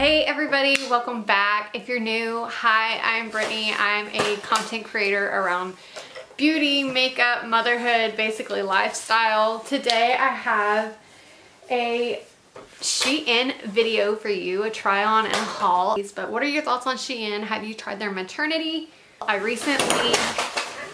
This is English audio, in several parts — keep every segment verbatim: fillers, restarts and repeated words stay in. Hey everybody, welcome back. If you're new, hi, I'm Brittany. I'm a content creator around beauty, makeup, motherhood, basically lifestyle. Today I have a Shein video for you, a try on and a haul. But what are your thoughts on Shein? Have you tried their maternity? I recently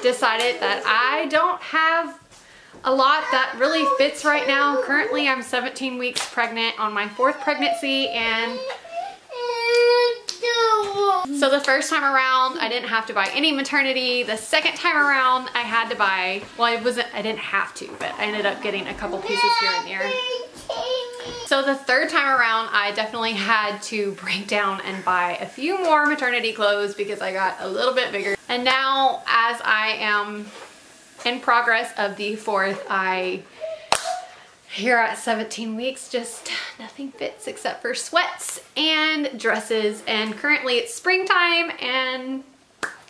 decided that I don't have a lot that really fits right now. Currently I'm seventeen weeks pregnant on my fourth pregnancy, and so the first time around I didn't have to buy any maternity. The second time around I had to buy, well, it wasn't, I didn't have to, but I ended up getting a couple pieces here and there. So the third time around I definitely had to break down and buy a few more maternity clothes because I got a little bit bigger. And now as I am in progress of the fourth, I here at seventeen weeks, just nothing fits except for sweats and dresses. And currently it's springtime, and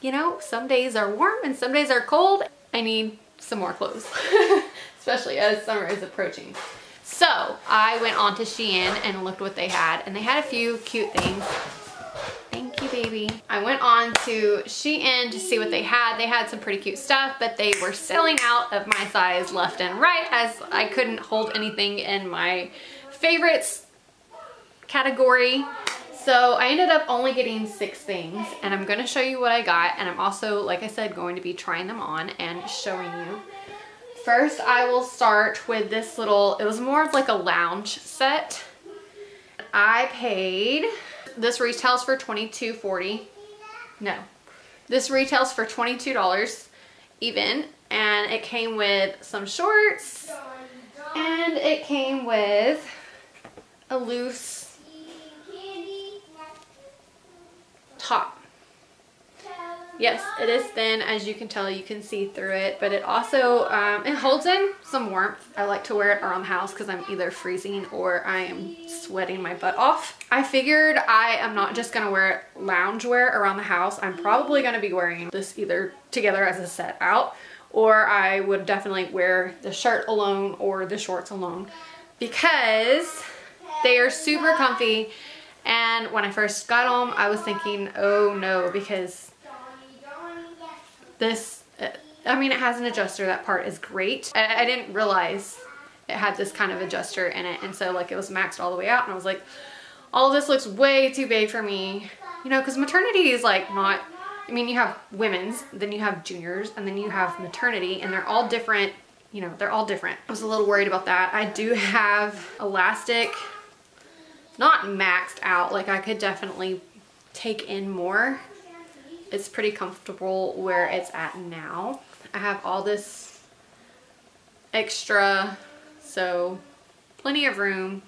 you know, some days are warm and some days are cold. I need some more clothes, especially as summer is approaching. So I went on to Shein and looked what they had, and they had a few cute things. Thank you, baby. I went on to Shein to see what they had. They had some pretty cute stuff, but they were selling out of my size left and right, as I couldn't hold anything in my favorites category. So I ended up only getting six things, and I'm gonna show you what I got. And I'm also, like I said, going to be trying them on and showing you. First, I will start with this little, it was more of like a lounge set. I paid, this retails for twenty-two forty. No, this retails for twenty-two dollars even, and it came with some shorts, and it came with a loose top. Yes, it is thin, as you can tell, you can see through it, but it also, um, it holds in some warmth. I like to wear it around the house because I'm either freezing or I am sweating my butt off. I figured I am not just going to wear loungewear around the house. I'm probably going to be wearing this either together as a set out, or I would definitely wear the shirt alone or the shorts alone, because they are super comfy. And when I first got them, I was thinking, oh no, because this, I mean, it has an adjuster. That part is great. I, I didn't realize it had this kind of adjuster in it, and so like it was maxed all the way out, and I was like, all this looks way too big for me, you know, because maternity is like not, I mean, you have women's, then you have juniors, and then you have maternity, and they're all different, you know, they're all different. I was a little worried about that. I do have elastic, not maxed out, like I could definitely take in more. It's pretty comfortable where it's at now. I have all this extra, so plenty of room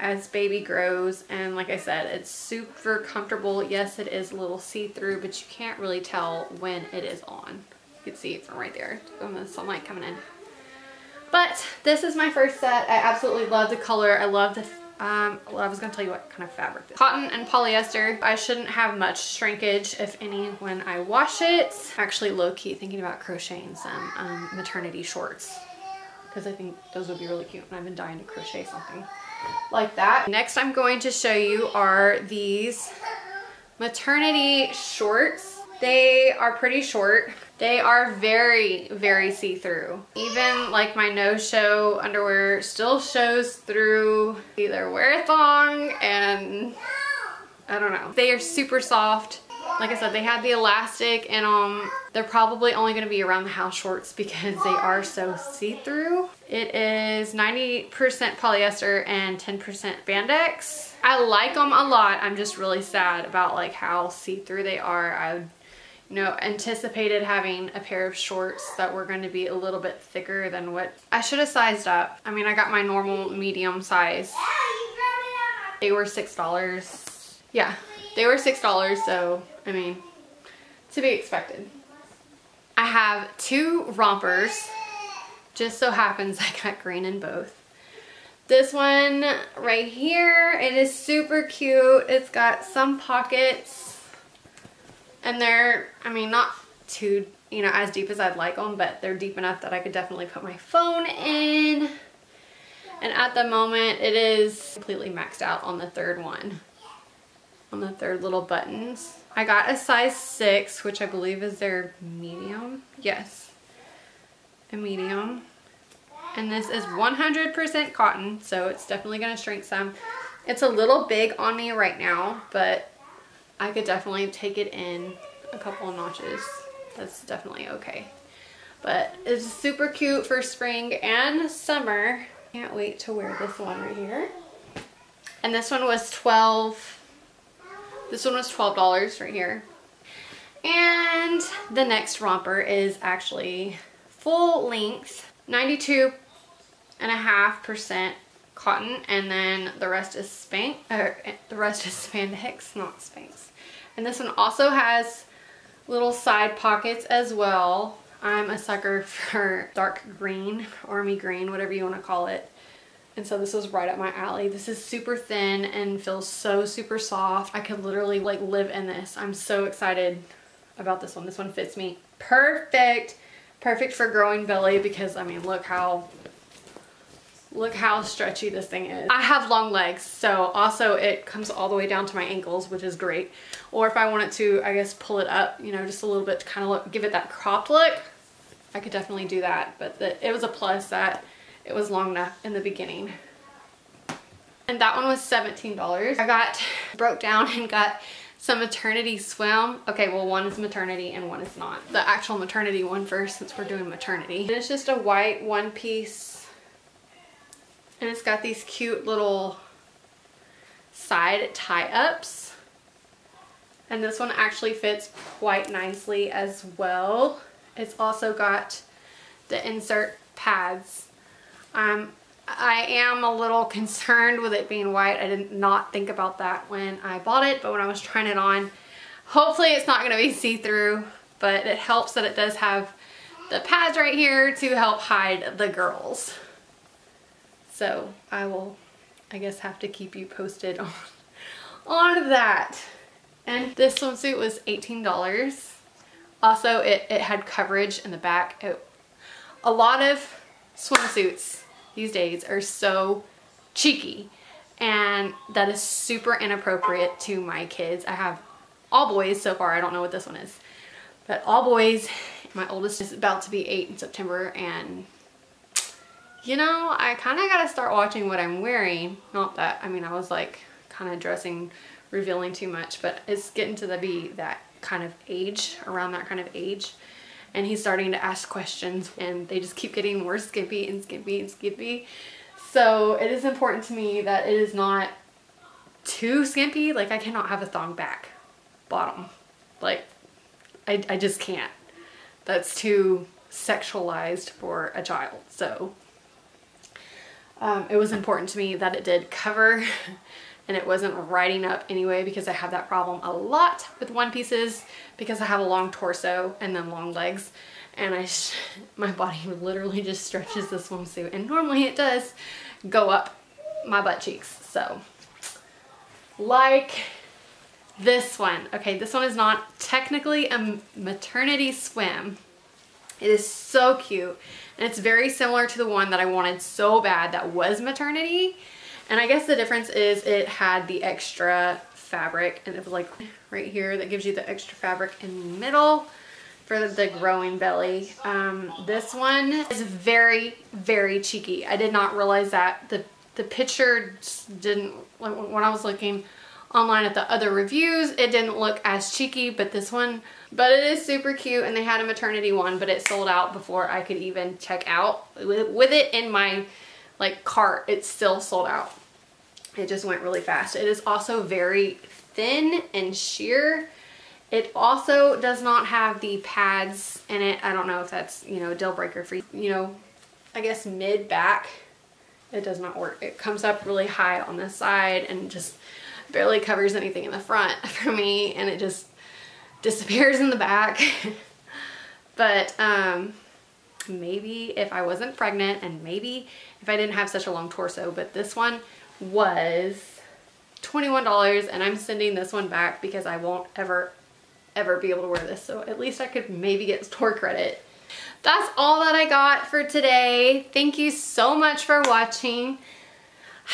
as baby grows. And like I said, it's super comfortable. Yes, it is a little see-through, but you can't really tell when it is on. You can see it from right there, from the sunlight coming in. But this is my first set. I absolutely love the color. I love the Um, well, I was going to tell you what kind of fabric this is. Cotton and polyester. I shouldn't have much shrinkage, if any, when I wash it. Actually, low-key thinking about crocheting some um, maternity shorts, because I think those would be really cute, and I've been dying to crochet something like that. Next I'm going to show you are these maternity shorts. They are pretty short. They are very, very see-through. Even like my no-show underwear still shows through. Either wear a thong, and I don't know. They are super soft. Like I said, they had the elastic, and um, they're probably only gonna be around the house shorts because they are so see-through. It is ninety percent polyester and ten percent spandex. I like them a lot. I'm just really sad about like how see-through they are. I You know, anticipated having a pair of shorts that were going to be a little bit thicker than what I should have sized up. I mean, I got my normal medium size. They were six dollars. Yeah, they were six dollars, so I mean, to be expected. I have two rompers. Just so happens I got green in both. This one right here, it is super cute. It's got some pockets. And they're, I mean, not too, you know, as deep as I'd like them, but they're deep enough that I could definitely put my phone in. And at the moment, it is completely maxed out on the third one. on the third little buttons. I got a size six, which I believe is their medium. Yes, a medium. And this is one hundred percent cotton, so it's definitely going to shrink some. It's a little big on me right now, but I could definitely take it in a couple of notches. That's definitely okay. But it's super cute for spring and summer. Can't wait to wear this one right here. And this one was twelve. This one was twelve dollars right here. And the next romper is actually full length, ninety-two and a half percent cotton, and then the rest is spank or the rest is spandex, not Spanx. And this one also has little side pockets as well. I'm a sucker for dark green, army green, whatever you want to call it. And so this was right up my alley. This is super thin and feels so super soft. I could literally like live in this. I'm so excited about this one. This one fits me perfect. Perfect for growing belly because, I mean, look how, look how stretchy this thing is. I have long legs, so also it comes all the way down to my ankles, which is great. Or if I wanted to, I guess, pull it up, you know, just a little bit to kind of look, give it that cropped look, I could definitely do that. But the, it was a plus that it was long enough in the beginning. And that one was seventeen dollars. I got broke down and got some maternity swim. Okay, well, one is maternity and one is not. The actual maternity one first, since we're doing maternity. And it's just a white one piece. And it's got these cute little side tie-ups. And this one actually fits quite nicely as well. It's also got the insert pads. Um, I am a little concerned with it being white. I did not think about that when I bought it, but when I was trying it on, hopefully it's not going to be see-through, but it helps that it does have the pads right here to help hide the girls. So I will, I guess, have to keep you posted on, on that. And this swimsuit was eighteen dollars. Also, it, it had coverage in the back. It, a lot of swimsuits these days are so cheeky, and that is super inappropriate to my kids. I have all boys so far. I don't know what this one is, but all boys. My oldest is about to be eight in September, and you know, I kind of got to start watching what I'm wearing. Not that, I mean, I was like kind of dressing, revealing too much, but it's getting to the be that kind of age, around that kind of age. And he's starting to ask questions, and they just keep getting more skimpy and skimpy and skimpy. So it is important to me that it is not too skimpy. Like, I cannot have a thong back bottom. Like, I, I just can't. That's too sexualized for a child. So um, it was important to me that it did cover and it wasn't riding up anyway, because I have that problem a lot with one pieces because I have a long torso and then long legs, and I sh my body literally just stretches the swimsuit, and normally it does go up my butt cheeks. So like this one. Okay, this one is not technically a maternity swim. It is so cute, and it's very similar to the one that I wanted so bad that was maternity. And I guess the difference is it had the extra fabric, and it was like right here that gives you the extra fabric in the middle for the growing belly. Um, this one is very, very cheeky. I did not realize that. The, the picture didn't, when I was looking online at the other reviews, it didn't look as cheeky, but this one, but it is super cute, and they had a maternity one, but it sold out before I could even check out with it in my like cart. It's still sold out. It just went really fast. It is also very thin and sheer. It also does not have the pads in it. I don't know if that's, you know, a deal breaker for, you know, I guess mid back. It does not work. It comes up really high on the side and just barely covers anything in the front for me, and it just disappears in the back. But um, maybe if I wasn't pregnant, and maybe if I didn't have such a long torso, but this one was twenty-one dollars, and I'm sending this one back because I won't ever, ever be able to wear this. So at least I could maybe get store credit. That's all that I got for today. Thank you so much for watching.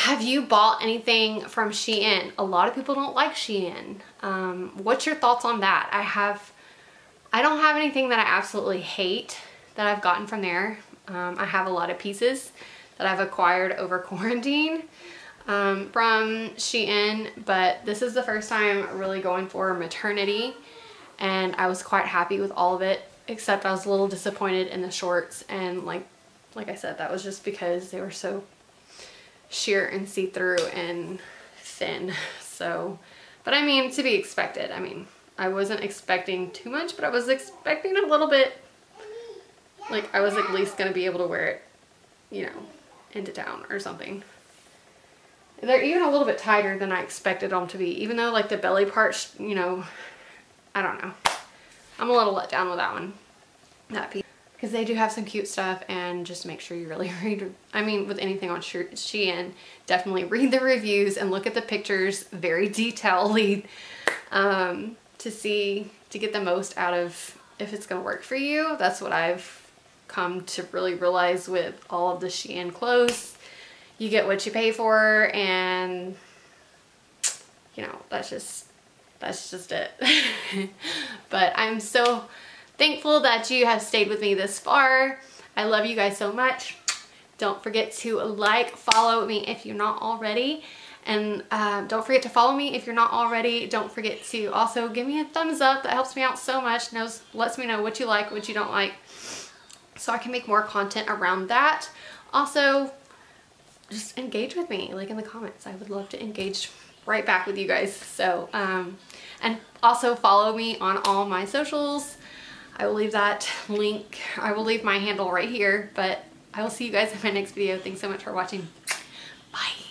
Have you bought anything from Shein? A lot of people don't like Shein. Um, what's your thoughts on that? I have, I don't have anything that I absolutely hate that I've gotten from there. Um, I have a lot of pieces that I've acquired over quarantine um, from Shein, but this is the first time really going for maternity, and I was quite happy with all of it, except I was a little disappointed in the shorts, and like like I said, that was just because they were so sheer and see-through and thin. So, but I mean, to be expected. I mean, I wasn't expecting too much, but I was expecting a little bit. Like, I was at least gonna be able to wear it, you know, into town or something. They're even a little bit tighter than I expected them to be, even though like the belly part, you know, I don't know. I'm a little let down with that one, that piece. Because they do have some cute stuff, and just make sure you really read, I mean, with anything on Shein, definitely read the reviews and look at the pictures very detailedly um, to see, to get the most out of if it's gonna work for you. That's what I've come to really realize with all of the Shein clothes. You get what you pay for, and you know, that's just, that's just it. But I'm so thankful that you have stayed with me this far. I love you guys so much. Don't forget to like, follow me if you're not already. And uh, don't forget to follow me if you're not already. Don't forget to also give me a thumbs up. That helps me out so much. Knows, lets me know what you like, what you don't like, so I can make more content around that. Also, just engage with me, like in the comments. I would love to engage right back with you guys. So, um, and also follow me on all my socials. I will leave that link, I will leave my handle right here, but I will see you guys in my next video. Thanks so much for watching. Bye.